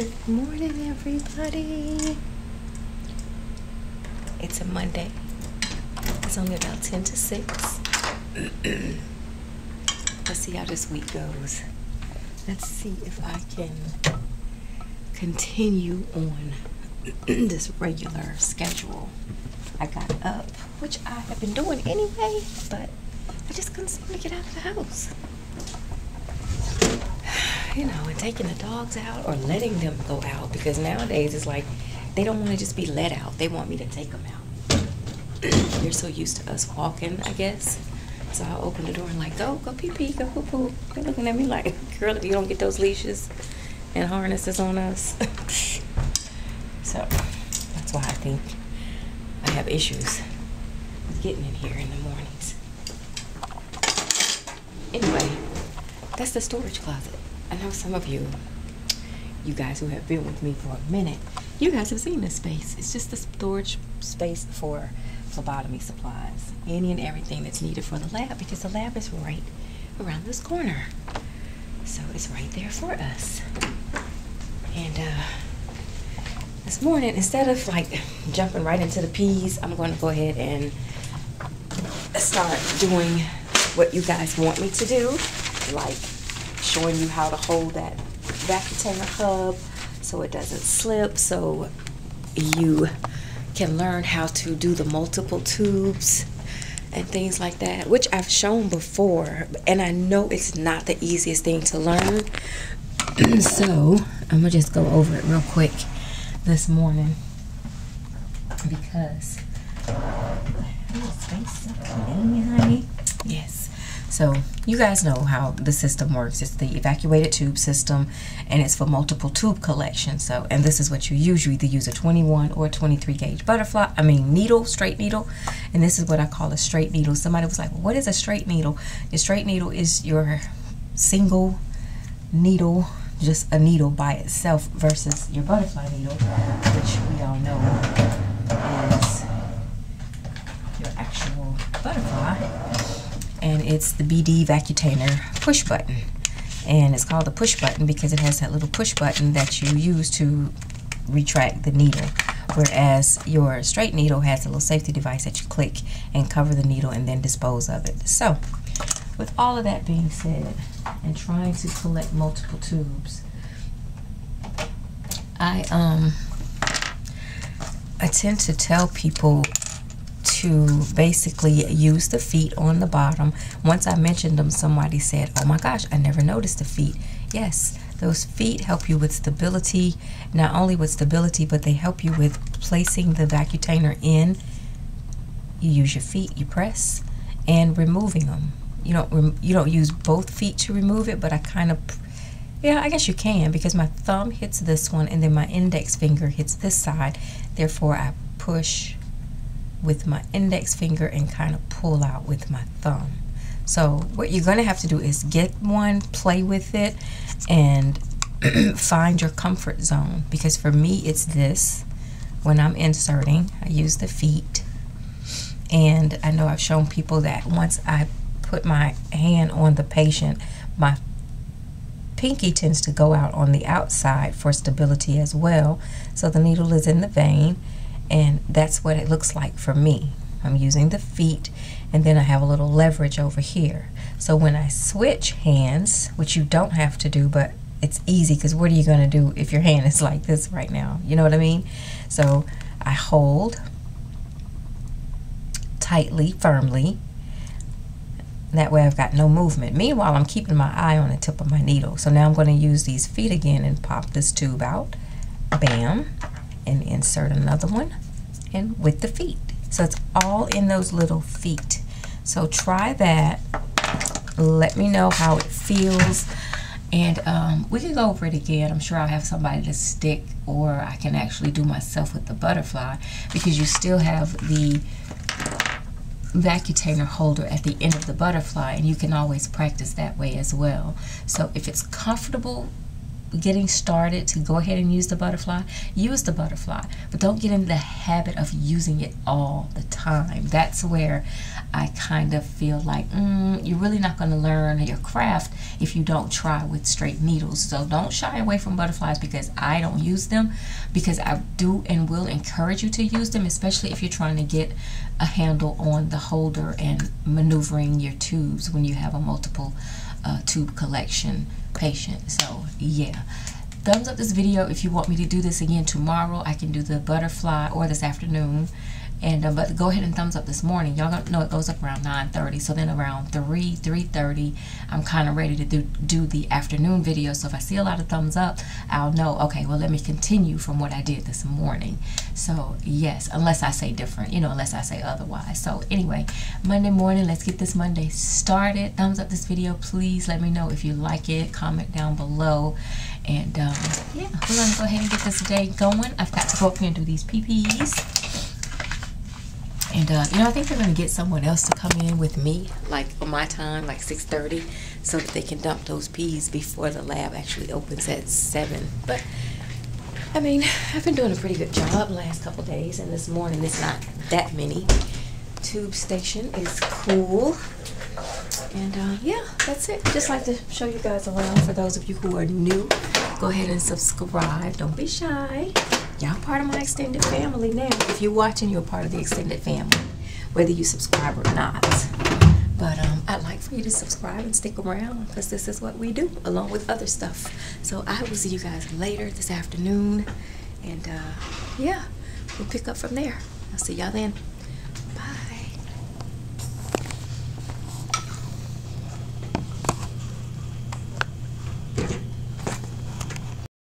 Good morning, everybody. It's a Monday. It's only about 10 to 6. Let's see how this week goes. Let's see if I can continue on this regular schedule. I got up, which I have been doing anyway, but I just couldn't seem to get out of the house. You know, and taking the dogs out or letting them go out, because nowadays it's like they don't want to just be let out. They want me to take them out. They're so used to us walking, I guess. So I open the door and like, go pee-pee, go poo-poo. They're looking at me like, girl, if you don't get those leashes and harnesses on us. So that's why I think I have issues with getting in here in the mornings. Anyway, that's the storage closet. I know some of you guys who have been with me for a minute, you guys have seen this space. It's just the storage space for phlebotomy supplies, any and everything that's needed for the lab, because the lab is right around this corner. So it's right there for us. And this morning, instead of like jumping right into the peas, I'm going to go ahead and start doing what you guys want me to do, like showing you how to hold that Vacutainer hub so it doesn't slip, so you can learn how to do the multiple tubes and things like that, which I've shown before, and I know it's not the easiest thing to learn. So I'm gonna just go over it real quick this morning, because yes. So you guys know how the system works. It's the evacuated tube system, and it's for multiple tube collection. So, and this is what you usually either use a 21 or a 23 gauge needle, straight needle. And this is what I call a straight needle. Somebody was like, well, what is a straight needle? Your straight needle is your single needle, just a needle by itself, versus your butterfly needle, which we all know is your actual butterfly. And it's the BD Vacutainer push button. And it's called the push button because it has that little push button that you use to retract the needle. Whereas your straight needle has a little safety device that you click and cover the needle and then dispose of it. So, with all of that being said, and trying to collect multiple tubes, I tend to tell people to basically use the feet on the bottom. Once I mentioned them, somebody said, oh my gosh, I never noticed the feet. Yes, those feet help you with stability, not only with stability, but they help you with placing the Vacutainer in. You use your feet, you press, and removing them. You don't use both feet to remove it, but I kind of, yeah, I guess you can, because my thumb hits this one and then my index finger hits this side. Therefore, I push with my index finger and kind of pull out with my thumb. So what you're gonna have to do is get one, play with it, and find your comfort zone. Because for me, it's this. When I'm inserting, I use the feet. And I know I've shown people that once I put my hand on the patient, my pinky tends to go out on the outside for stability as well. So the needle is in the vein. And that's what it looks like for me. I'm using the feet, and then I have a little leverage over here. So when I switch hands, which you don't have to do, but it's easy, because what are you gonna do if your hand is like this right now? You know what I mean? So I hold tightly, firmly. That way I've got no movement. Meanwhile, I'm keeping my eye on the tip of my needle. So now I'm gonna use these feet again and pop this tube out, bam, and insert another one, and with the feet. So it's all in those little feet. So try that, let me know how it feels, and we can go over it again. I'm sure I'll have somebody to stick, or I can actually do myself with the butterfly, because you still have the Vacutainer holder at the end of the butterfly, and you can always practice that way as well. So if it's comfortable getting started to go ahead and use the butterfly, use the butterfly, but don't get in the habit of using it all the time. That's where I kind of feel like you're really not going to learn your craft if you don't try with straight needles. So don't shy away from butterflies, because I don't use them, because I do and will encourage you to use them, especially if you're trying to get a handle on the holder and maneuvering your tubes when you have a multiple tube collection patient. So yeah, thumbs up this video if you want me to do this again tomorrow. I can do the butterfly, or this afternoon, and but go ahead and thumbs up this morning. Y'all know it goes up around 9:30, so then around 3:30 I'm kind of ready to do the afternoon video. So if I see a lot of thumbs up, I'll know, okay, well, let me continue from what I did this morning. So yes, unless I say different, you know, unless I say otherwise. So anyway, Monday morning, let's get this Monday started. Thumbs up this video, please. Let me know if you like it. Comment down below. And yeah, we're gonna go ahead and get this day going. I've got to go up here and do these PPEs. And you know, I think they're gonna get someone else to come in with me, like on my time, like 6:30, so that they can dump those P's before the lab actually opens at 7. But I mean, I've been doing a pretty good job last couple days, and this morning it's not that many. Tube station is cool. And yeah, that's it. Just like to show you guys around. For those of you who are new, go ahead and subscribe. Don't be shy. Y'all part of my extended family now. If you're watching, you're part of the extended family, whether you subscribe or not. But I'd like for you to subscribe and stick around, because this is what we do, along with other stuff. So I will see you guys later this afternoon. And yeah, we'll pick up from there. I'll see y'all then. Bye.